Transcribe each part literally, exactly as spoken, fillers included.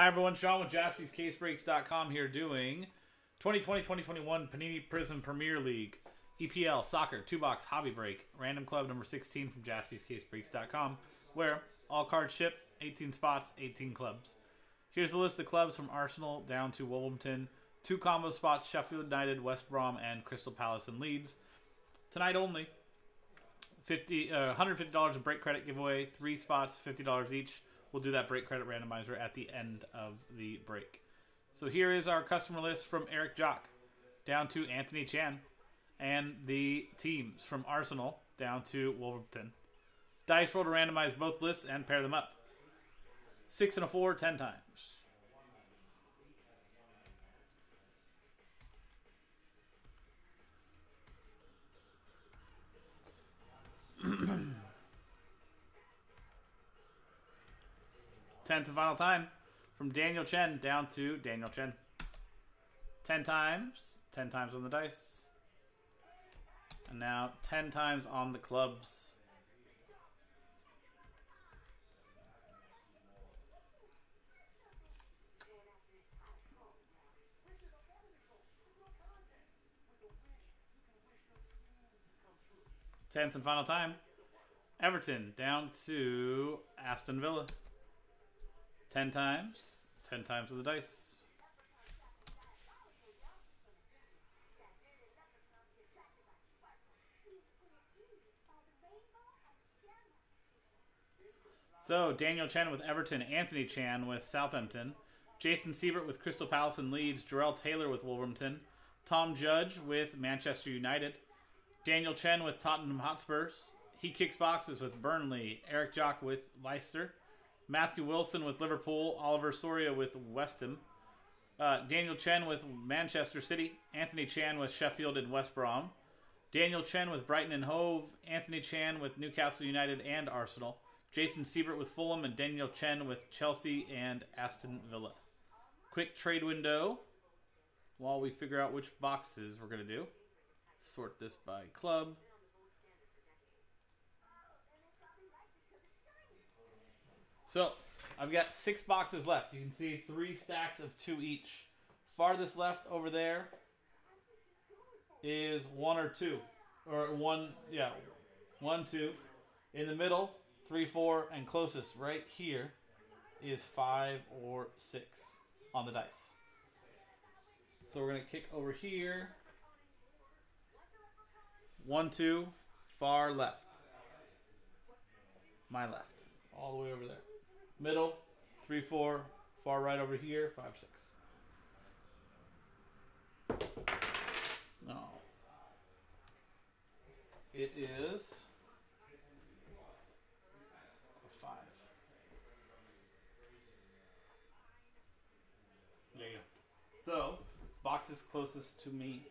Hi everyone, Sean with Jaspys Case Breaks dot com here doing twenty twenty twenty twenty-one Panini Prizm Premier League E P L Soccer two box Hobby Break Random Club number sixteen from Jaspys Case Breaks dot com, where all cards ship, eighteen spots, eighteen clubs. Here's the list of clubs from Arsenal down to Wolverhampton. Two combo spots, Sheffield United, West Brom, and Crystal Palace and Leeds. Tonight only, fifty, uh, one hundred fifty dollars in break credit giveaway, three spots, fifty dollars each. We'll do that break credit randomizer at the end of the break. So here is our customer list from Eric Jock down to Anthony Chan, and the teams from Arsenal down to Wolverhampton. Dice roll to randomize both lists and pair them up. Six and a four, ten times. tenth and final time from Daniel Chen down to Daniel Chen. ten times. ten times on the dice. And now ten times on the clubs. tenth and final time. Everton down to Aston Villa. ten times. ten times of the dice. So, Daniel Chen with Everton, Anthony Chan with Southampton, Jason Siebert with Crystal Palace and Leeds, Jarrell Taylor with Wolverhampton, Tom Judge with Manchester United, Daniel Chen with Tottenham Hotspurs, he kicks boxes with Burnley, Eric Jock with Leicester, Matthew Wilson with Liverpool, Oliver Soria with West Ham, uh, Daniel Chen with Manchester City, Anthony Chan with Sheffield and West Brom, Daniel Chen with Brighton and Hove, Anthony Chan with Newcastle United and Arsenal, Jason Siebert with Fulham, and Daniel Chen with Chelsea and Aston Villa. Quick trade window while we figure out which boxes we're going to do. Sort this by club. So, I've got six boxes left. You can see three stacks of two each. Farthest left over there is one or two. Or one, yeah, one, two. In the middle, three, four, and closest right here is five or six on the dice. So we're going to kick over here. One, two, far left. My left. All the way over there. Middle, three, four, far right over here, five, six. No. It is a five. There you go. So, box is closest to me.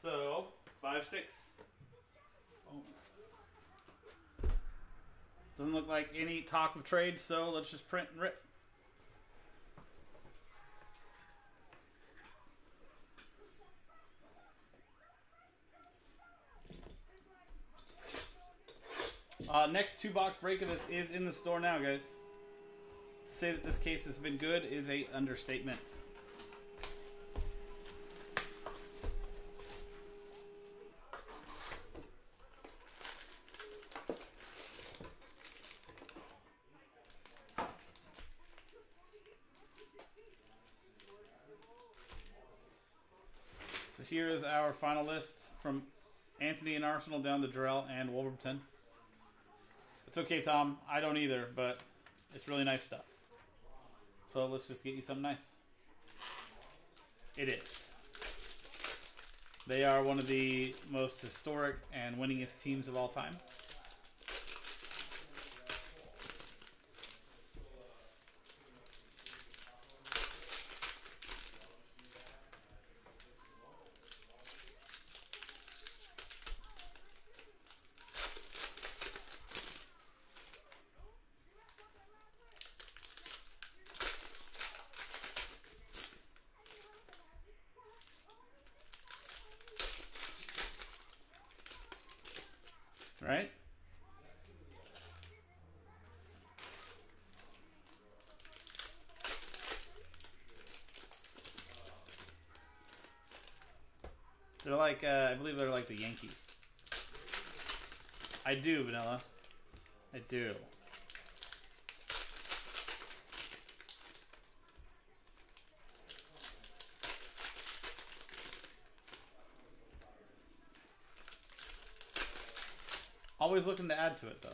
So, five, six. Oh. Doesn't look like any talk of trade, so let's just print and rip. Uh, next two box break of this is in the store now, guys. To say that this case has been good is a understatement. Here is our final list from Anthony and Arsenal down to Jarrell and Wolverhampton. It's okay, Tom. I don't either, but it's really nice stuff. So let's just get you something nice. It is. They are one of the most historic and winningest teams of all time. Right? They're like, uh, I believe they're like the Yankees. I do, Vanilla. I do. Always looking to add to it, though.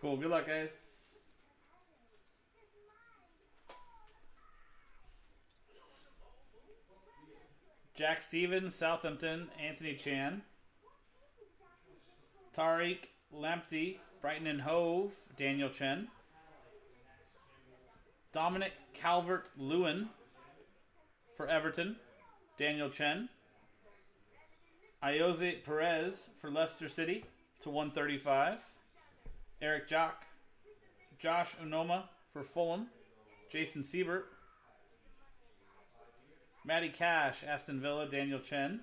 Cool. Good luck, guys. Jack Stevens, Southampton. Anthony Chan. Tariq Lamptey, Brighton and Hove. Daniel Chen. Dominic Calvert-Lewin for Everton. Daniel Chen. Ayose Perez for Leicester City to one thirty-five. Eric Jock, Josh Unoma for Fulham, Jason Siebert, Maddie Cash, Aston Villa, Daniel Chen,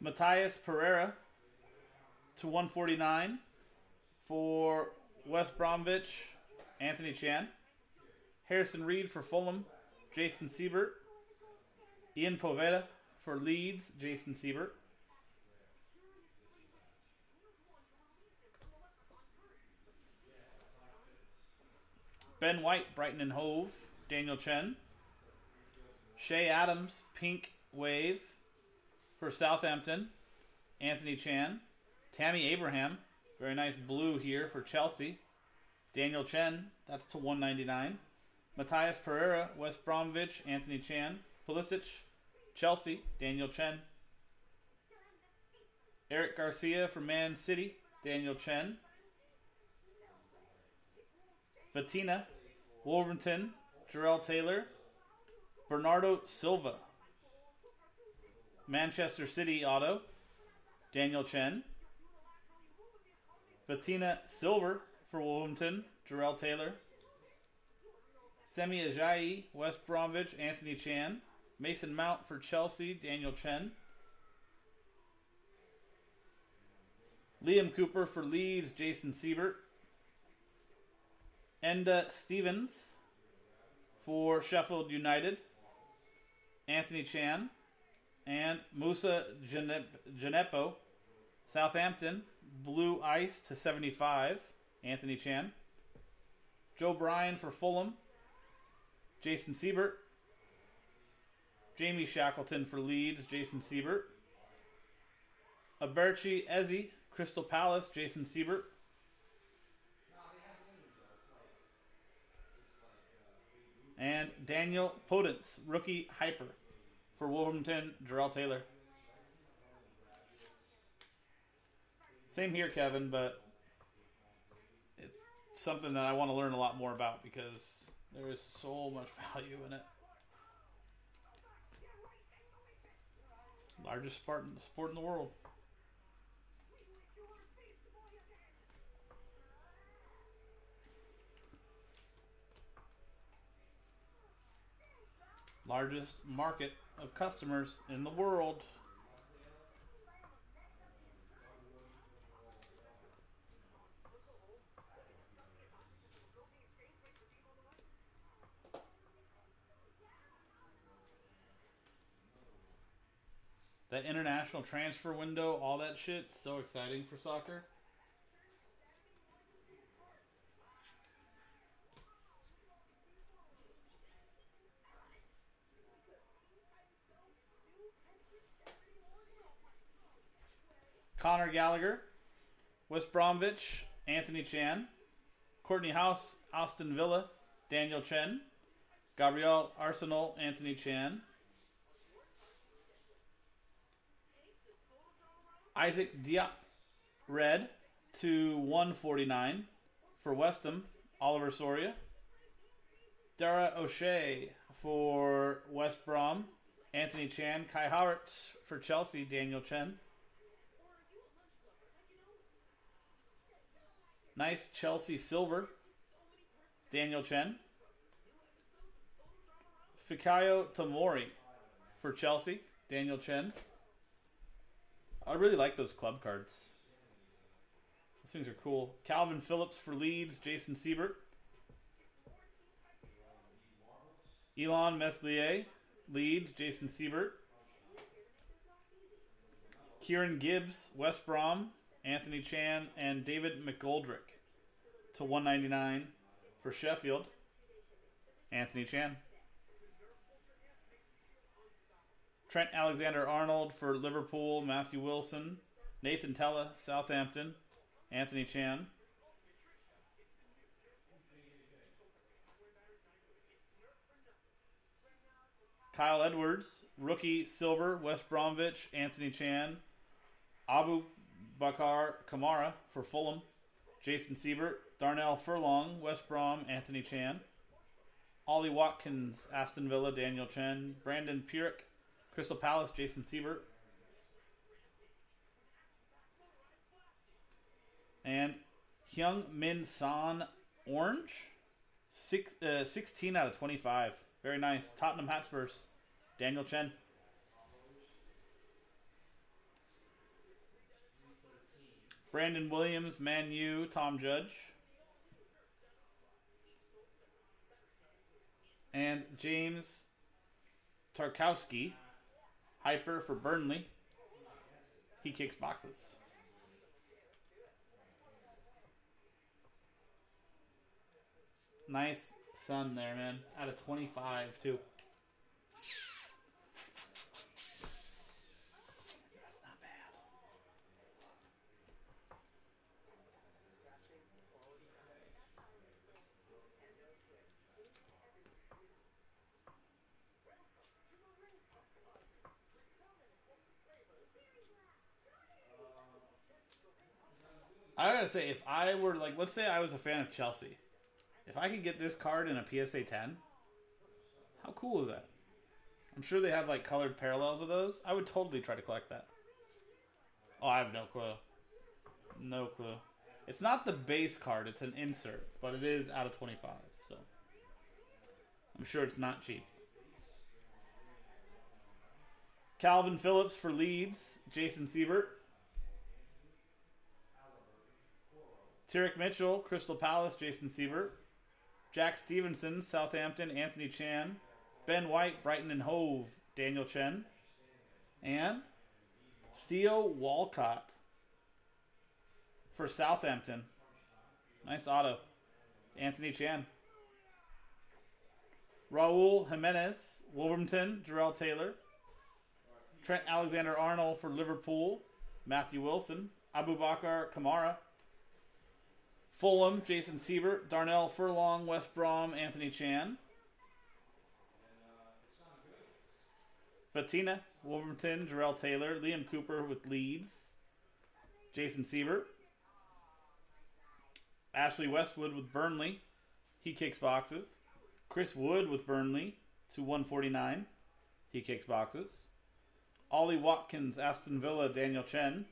Matthias Pereira to one forty-nine for West Bromwich, Anthony Chan. Harrison Reed for Fulham, Jason Siebert. Ian Poveda for Leeds, Jason Siebert. Ben White, Brighton and Hove, Daniel Chen. Shea Adams, Pink Wave for Southampton, Anthony Chan. Tammy Abraham, very nice blue here for Chelsea. Daniel Chen, that's to one ninety-nine. Matthias Pereira, West Bromwich, Anthony Chan. Pulisic, Chelsea, Daniel Chen. Eric Garcia for Man City, Daniel Chen. Fatina, Wolverhampton, Jarrell Taylor. Bernardo Silva, Manchester City auto, Daniel Chen. Fatina Silver for Wolverhampton, Jarrell Taylor. Semi Ajayi, West Bromwich, Anthony Chan. Mason Mount for Chelsea, Daniel Chen. Liam Cooper for Leeds, Jason Siebert. Enda Stevens for Sheffield United, Anthony Chan. And Musa Gineppo, Southampton, Blue Ice to seventy-five, Anthony Chan. Joe Bryan for Fulham, Jason Siebert. Jamie Shackleton for Leeds, Jason Siebert. Aberchi, Ezzy, Crystal Palace, Jason Siebert. And Daniel Podence, rookie hyper for Wolverhampton, Jarrell Taylor. Same here, Kevin, but it's something that I want to learn a lot more about because there is so much value in it. Largest Spartan sport in the world. Largest market of customers in the world. That international transfer window, all that shit, so exciting for soccer. Connor Gallagher, West Bromwich, Anthony Chan, Courtney House, Aston Villa, Daniel Chen, Gabriel, Arsenal, Anthony Chan, Isaac Diop, red to one forty-nine for West Ham, Oliver Soria, Dara O'Shea for West Brom, Anthony Chan, Kai Havertz for Chelsea, Daniel Chen. Nice Chelsea silver, Daniel Chen. Fikayo Tomori for Chelsea, Daniel Chen. I really like those club cards. Those things are cool. Calvin Phillips for Leeds, Jason Siebert. Elon Meslier, Leeds, Jason Siebert. Kieran Gibbs, West Brom, Anthony Chan, and David McGoldrick to one ninety-nine for Sheffield, Anthony Chan. Trent Alexander-Arnold for Liverpool, Matthew Wilson, Nathan Tella, Southampton, Anthony Chan. Kyle Edwards, rookie silver, West Bromwich, Anthony Chan. Abu Bakar Kamara for Fulham, Jason Siebert. Darnell Furlong, West Brom, Anthony Chan. Ollie Watkins, Aston Villa, Daniel Chen. Brandon Pyrrhic, Crystal Palace, Jason Siebert. And Hyung Min Son, orange, six, uh, sixteen out of twenty-five. Very nice. Tottenham Hotspurs, Daniel Chen. Brandon Williams, Man U, Tom Judge. And James Tarkowski, hyper for Burnley. He kicks boxes. Nice sun there, man. Out of twenty-five, too. I gotta say, if I were, like, let's say I was a fan of Chelsea. If I could get this card in a P S A ten, how cool is that? I'm sure they have, like, colored parallels of those. I would totally try to collect that. Oh, I have no clue. No clue. It's not the base card. It's an insert. But it is out of twenty-five, so. I'm sure it's not cheap. Calvin Phillips for Leeds. Jason Siebert. Tyrek Mitchell, Crystal Palace, Jason Siebert. Jack Stevenson, Southampton, Anthony Chan. Ben White, Brighton and Hove, Daniel Chen. And Theo Walcott for Southampton. Nice auto. Anthony Chan. Raul Jimenez, Wolverhampton, Jarrell Taylor. Trent Alexander-Arnold for Liverpool. Matthew Wilson, Abu Bakar Kamara. Fulham, Jason Siebert, Darnell Furlong, West Brom, Anthony Chan. Fatina, Wolverhampton, Jarrell Taylor, Liam Cooper with Leeds, Jason Siebert. Ashley Westwood with Burnley. He kicks boxes. Chris Wood with Burnley to one forty-nine. He kicks boxes. Ollie Watkins, Aston Villa, Daniel Chen.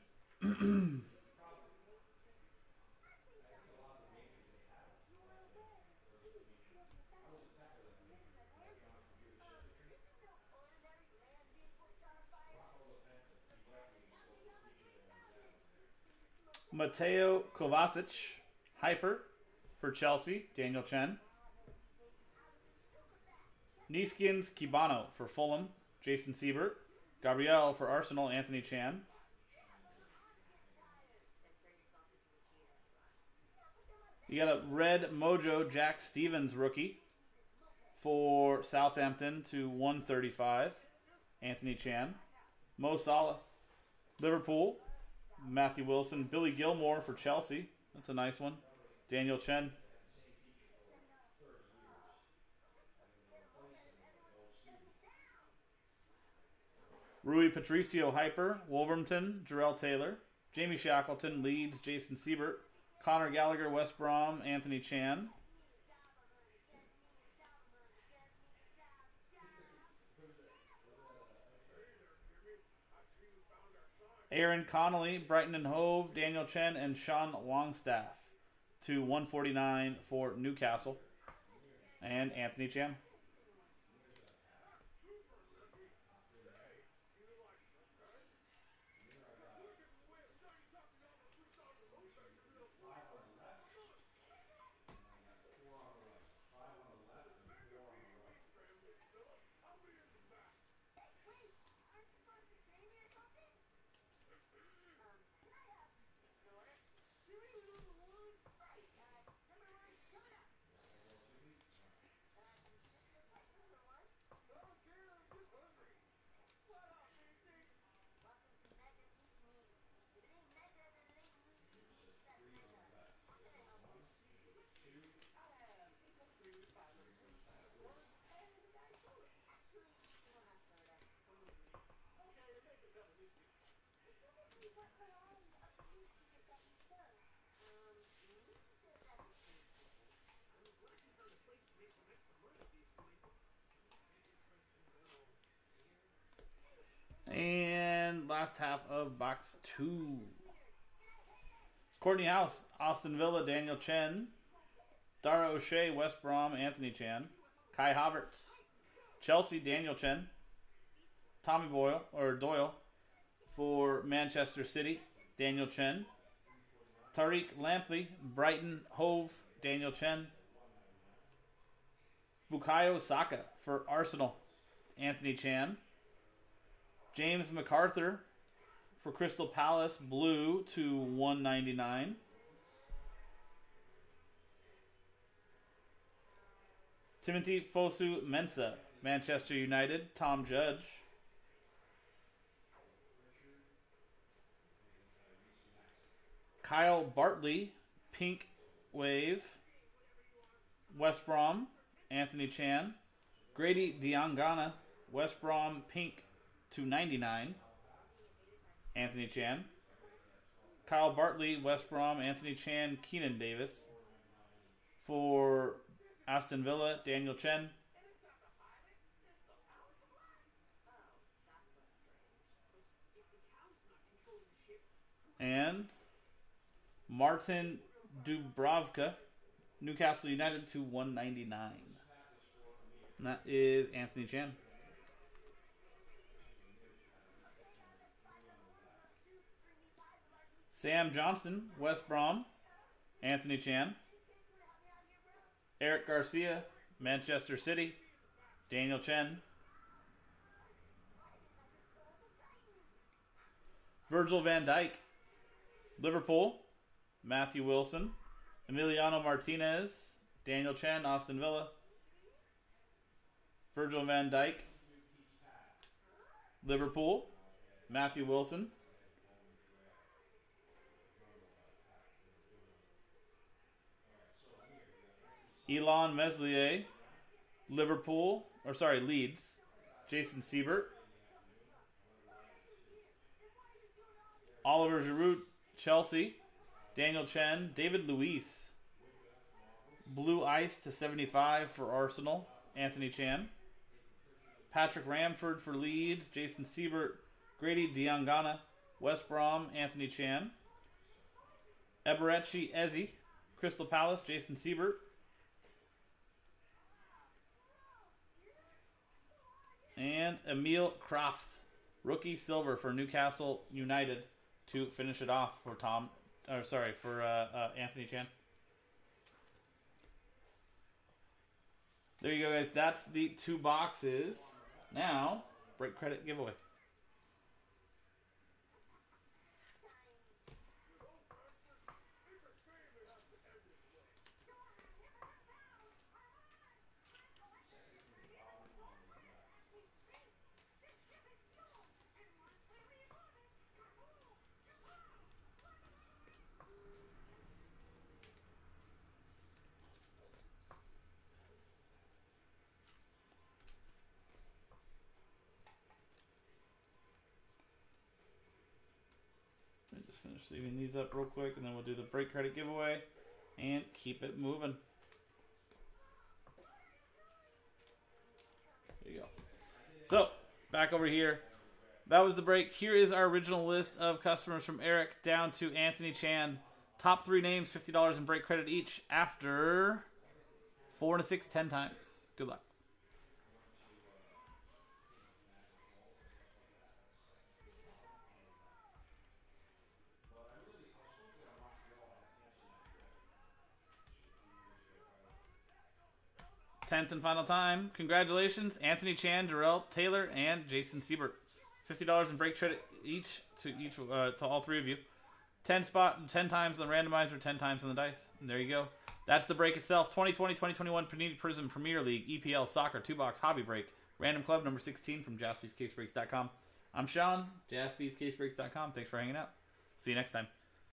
Mateo Kovacic, Hyper for Chelsea, Daniel Chen. Niskins Kibano for Fulham, Jason Siebert. Gabriel for Arsenal, Anthony Chan. You got a red mojo Jack Stevens rookie for Southampton to one thirty-five, Anthony Chan. Mo Salah, Liverpool, Matthew Wilson. Billy Gilmore for Chelsea. That's a nice one. Daniel Chen. Rui Patricio Hyper, Wolverhampton, Jarrell Taylor. Jamie Shackleton, Leeds, Jason Siebert. Connor Gallagher, West Brom, Anthony Chan. Aaron Connolly, Brighton and Hove, Daniel Chen, and Sean Longstaff to one forty-nine for Newcastle and Anthony Chan. And last half of box two. Courtney House, Aston Villa, Daniel Chen. Dara O'Shea, West Brom, Anthony Chan. Kai Havertz, Chelsea, Daniel Chen. Tommy Boyle, or Doyle, for Manchester City, Daniel Chen. Tariq Lampley, Brighton, Hove, Daniel Chen. Bukayo Saka for Arsenal, Anthony Chan. James MacArthur for Crystal Palace, blue to one ninety-nine. Timothy Fosu Mensah, Manchester United, Tom Judge. Kyle Bartley, pink wave, West Brom, Anthony Chan. Grady Diangana, West Brom, pink to ninety-nine, Anthony Chan. Kyle Bartley, West Brom, Anthony Chan, Keenan Davis. For Aston Villa, Daniel Chen. And Martin Dubravka, Newcastle United to one ninety-nine. And that is Anthony Chan. Sam Johnston, West Brom, Anthony Chan. Eric Garcia, Manchester City, Daniel Chen. Virgil van Dijk, Liverpool, Matthew Wilson. Emiliano Martinez, Daniel Chen, Aston Villa. Virgil van Dijk, Liverpool, Matthew Wilson. Elon Meslier, Liverpool, or sorry, Leeds, Jason Seibert, Oliver Giroud, Chelsea, Daniel Chen, David Luiz, Blue Ice to seventy-five for Arsenal, Anthony Chan, Patrick Ramford for Leeds, Jason Seibert, Grady Diangana, West Brom, Anthony Chan, Eberechi Eze, Crystal Palace, Jason Seibert, and Emil Kraft, rookie silver for Newcastle United to finish it off for Tom, or sorry, for uh, uh, Anthony Chan. There you go, guys. That's the two boxes. Now, break credit giveaway. Finish saving these up real quick, and then we'll do the break credit giveaway and keep it moving. There you go. So, back over here. That was the break. Here is our original list of customers from Eric down to Anthony Chan. Top three names, fifty dollars in break credit each after four and a six, ten times. Good luck. tenth and final time. Congratulations, Anthony Chan, Darrell Taylor, and Jason Seibert. fifty dollars in break credit each to each uh, to all three of you. ten spot, ten times on the randomizer, ten times on the dice. And there you go. That's the break itself. twenty twenty twenty twenty-one Panini Prizm Premier League E P L Soccer two box Hobby Break. Random Club number sixteen from Jaspys Case Breaks dot com. I'm Sean, Jaspys Case Breaks dot com. Thanks for hanging out. See you next time.